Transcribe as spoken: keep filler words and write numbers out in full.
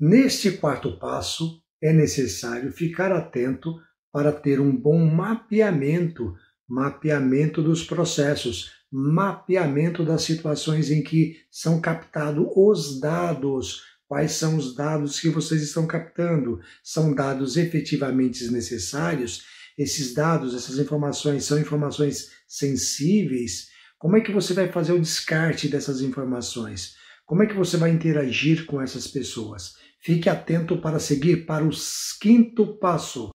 Neste quarto passo, é necessário ficar atento para ter um bom mapeamento, mapeamento dos processos, mapeamento das situações em que são captados os dados. Quais são os dados que vocês estão captando? São dados efetivamente necessários? Esses dados, essas informações, são informações sensíveis? Como é que você vai fazer o descarte dessas informações? Como é que você vai interagir com essas pessoas? Fique atento para seguir para o quinto passo.